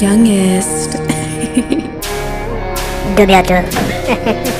youngest. Doberto.